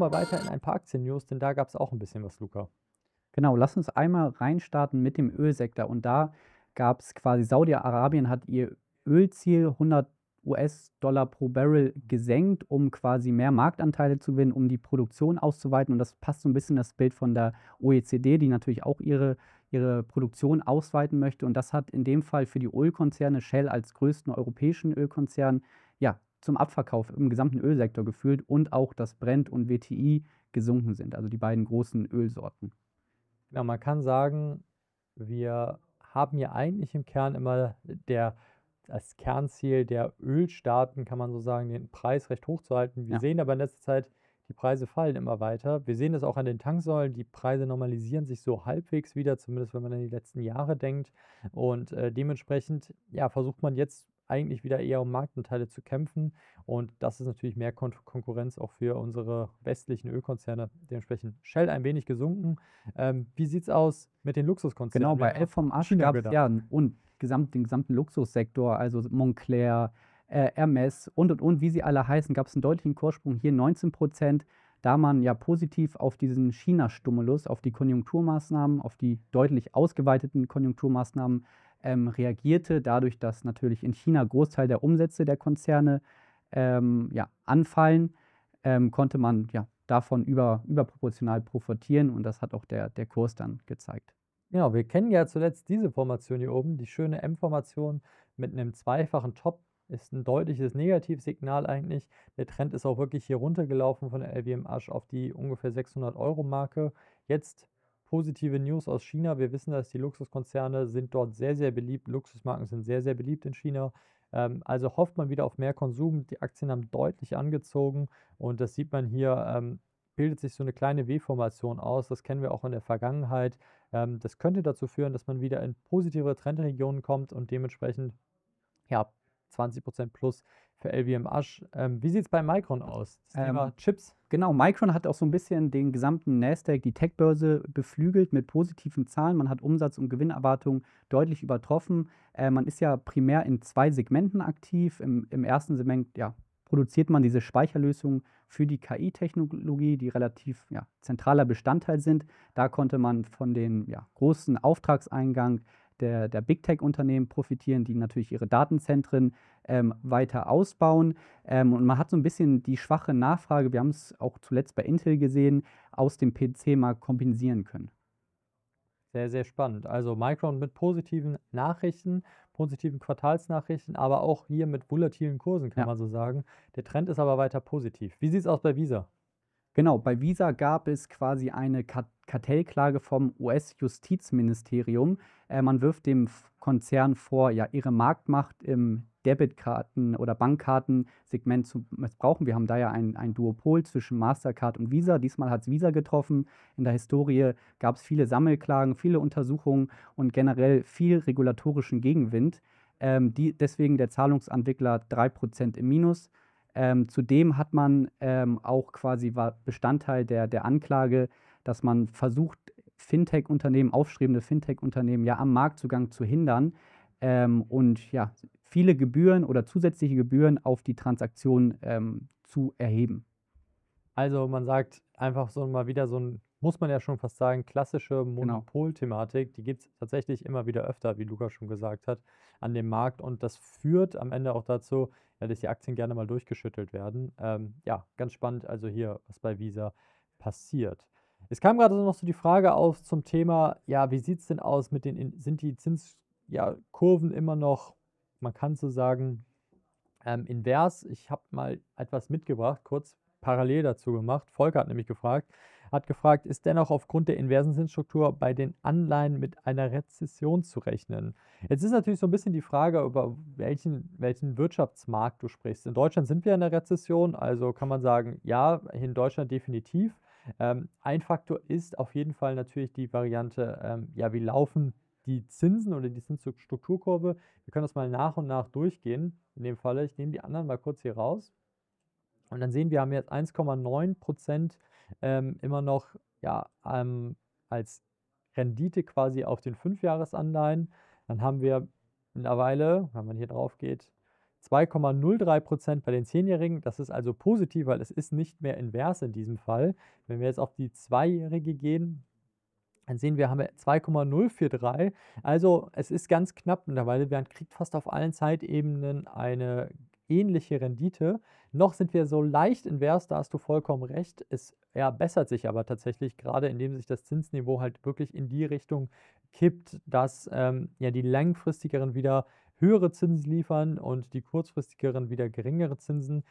mal weiter in ein paar Aktien-News, denn da gab es auch ein bisschen was, Luca. Genau, lass uns einmal reinstarten mit dem Ölsektor. Und da gab es quasi, Saudi-Arabien hat ihr Ölziel 100 US-Dollar pro Barrel gesenkt, um quasi mehr Marktanteile zu gewinnen, um die Produktion auszuweiten. Und das passt so ein bisschen das Bild von der OECD, die natürlich auch ihre Produktion ausweiten möchte. Und das hat in dem Fall für die Ölkonzerne, Shell als größten europäischen Ölkonzern, ja, zum Abverkauf im gesamten Ölsektor geführt und auch, dass Brent und WTI gesunken sind, also die beiden großen Ölsorten. Genau, man kann sagen, wir haben ja eigentlich im Kern immer als Kernziel der Ölstaaten, kann man so sagen, den Preis recht hoch zu halten. Wir sehen aber in letzter Zeit, die Preise fallen immer weiter. Wir sehen das auch an den Tanksäulen. Die Preise normalisieren sich so halbwegs wieder, zumindest wenn man an die letzten Jahre denkt. Und dementsprechend versucht man jetzt eigentlich wieder eher um Marktanteile zu kämpfen. Und das ist natürlich mehr Konkurrenz auch für unsere westlichen Ölkonzerne. Dementsprechend Shell ein wenig gesunken. Wie sieht es aus mit den Luxuskonzernen? Genau, bei LVMH gab es den gesamten Luxussektor, also Moncler, Hermès und wie sie alle heißen, gab es einen deutlichen Kurssprung, hier 19%, da man ja positiv auf diesen China-Stimulus, auf die Konjunkturmaßnahmen, auf die deutlich ausgeweiteten Konjunkturmaßnahmen reagierte, dadurch, dass natürlich in China Großteil der Umsätze der Konzerne anfallen, konnte man davon überproportional profitieren, und das hat auch der Kurs dann gezeigt. Genau, wir kennen ja zuletzt diese Formation hier oben, die schöne M-Formation mit einem zweifachen Top, ist ein deutliches Negativsignal eigentlich. Der Trend ist auch wirklich hier runtergelaufen von der LVMH auf die ungefähr 600-Euro-Marke. Jetzt positive News aus China. Wir wissen, dass die Luxuskonzerne sind dort sehr, sehr beliebt. Luxusmarken sind sehr, sehr beliebt in China. Also hofft man wieder auf mehr Konsum. Die Aktien haben deutlich angezogen, und das sieht man hier, bildet sich so eine kleine W-Formation aus. Das kennen wir auch in der Vergangenheit. Das könnte dazu führen, dass man wieder in positive Trendregionen kommt und dementsprechend 20% plus für LVMH. Wie sieht es bei Micron aus? Das Thema Chips. Genau, Micron hat auch so ein bisschen den gesamten Nasdaq, die Tech-Börse, beflügelt mit positiven Zahlen. Man hat Umsatz- und Gewinnerwartungen deutlich übertroffen. Man ist ja primär in zwei Segmenten aktiv. Im ersten Segment produziert man diese Speicherlösungen für die KI-Technologie, die relativ zentraler Bestandteil sind. Da konnte man von dem großen Auftragseingang der Big Tech-Unternehmen profitieren, die natürlich ihre Datenzentren weiter ausbauen. Und man hat so ein bisschen die schwache Nachfrage, wir haben es auch zuletzt bei Intel gesehen, aus dem PC-Markt kompensieren können. Sehr, sehr spannend. Also Micron mit positiven Nachrichten, positiven Quartalsnachrichten, aber auch hier mit volatilen Kursen, kann man so sagen. Der Trend ist aber weiter positiv. Wie sieht es aus bei Visa? Genau, bei Visa gab es quasi eine Kartellklage vom US-Justizministerium. Man wirft dem Konzern vor, ihre Marktmacht im Debitkarten- oder Bankkartensegment zu missbrauchen. Wir haben da ja ein Duopol zwischen Mastercard und Visa. Diesmal hat es Visa getroffen. In der Historie gab es viele Sammelklagen, viele Untersuchungen und generell viel regulatorischen Gegenwind. Deswegen der Zahlungsentwickler 3% im Minus. Zudem hat man auch quasi Bestandteil der Anklage, dass man versucht, aufstrebende Fintech-Unternehmen am Marktzugang zu hindern und viele Gebühren oder zusätzliche Gebühren auf die Transaktion zu erheben. Also man sagt einfach so mal wieder muss man ja schon fast sagen, klassische Monopolthematik, die gibt es tatsächlich immer wieder öfter, wie Luca schon gesagt hat, an dem Markt. Und das führt am Ende auch dazu, dass die Aktien gerne mal durchgeschüttelt werden. Ganz spannend, also hier, was bei Visa passiert. Es kam gerade noch so die Frage auf zum Thema, wie sieht es denn aus mit sind die Zinskurven immer noch, man kann so sagen, invers. Ich habe mal etwas mitgebracht, kurz parallel dazu gemacht. Volker hat nämlich gefragt, ist dennoch aufgrund der inversen Zinsstruktur bei den Anleihen mit einer Rezession zu rechnen? Jetzt ist natürlich so ein bisschen die Frage, über welchen Wirtschaftsmarkt du sprichst. In Deutschland sind wir in der Rezession, also kann man sagen, in Deutschland definitiv. Ein Faktor ist auf jeden Fall natürlich die Variante, wie laufen die Zinsen oder die Zinsstrukturkurve. Wir können das mal nach und nach durchgehen. In dem Fall, ich nehme die anderen mal kurz hier raus. Und dann sehen wir, haben jetzt 1,9% immer noch als Rendite quasi auf den 5-Jahres-Anleihen. Dann haben wir mittlerweile, wenn man hier drauf geht, 2,03% bei den 10-Jährigen. Das ist also positiv, weil es ist nicht mehr invers in diesem Fall. Wenn wir jetzt auf die 2-Jährige gehen, dann sehen wir, haben wir 2,043. Also es ist ganz knapp mittlerweile. Man kriegt fast auf allen Zeitebenen eine ähnliche Rendite. Noch sind wir so leicht invers, da hast du vollkommen recht. Es bessert sich aber tatsächlich, gerade indem sich das Zinsniveau halt wirklich in die Richtung kippt, dass die langfristigeren wieder höhere Zinsen liefern und die kurzfristigeren wieder geringere Zinsen.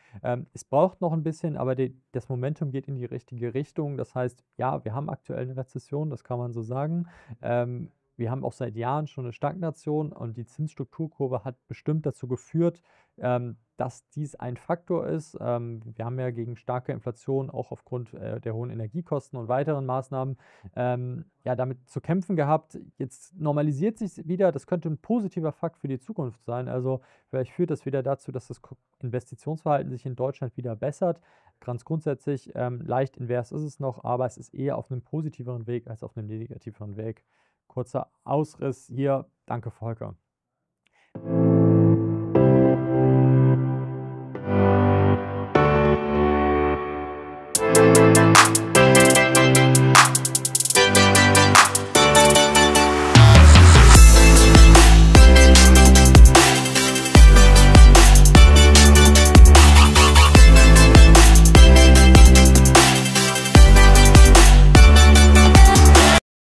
Es braucht noch ein bisschen, aber das Momentum geht in die richtige Richtung. Das heißt, ja, wir haben aktuell eine Rezession, das kann man so sagen. Wir haben auch seit Jahren schon eine Stagnation und die Zinsstrukturkurve hat bestimmt dazu geführt, dass dies ein Faktor ist. Wir haben ja gegen starke Inflation auch aufgrund der hohen Energiekosten und weiteren Maßnahmen damit zu kämpfen gehabt. Jetzt normalisiert sich wieder. Das könnte ein positiver Fakt für die Zukunft sein. Also vielleicht führt das wieder dazu, dass das Investitionsverhalten sich in Deutschland wieder bessert. Ganz grundsätzlich leicht invers ist es noch, aber es ist eher auf einem positiveren Weg als auf einem negativeren Weg. Kurzer Ausriss hier. Danke, Volker.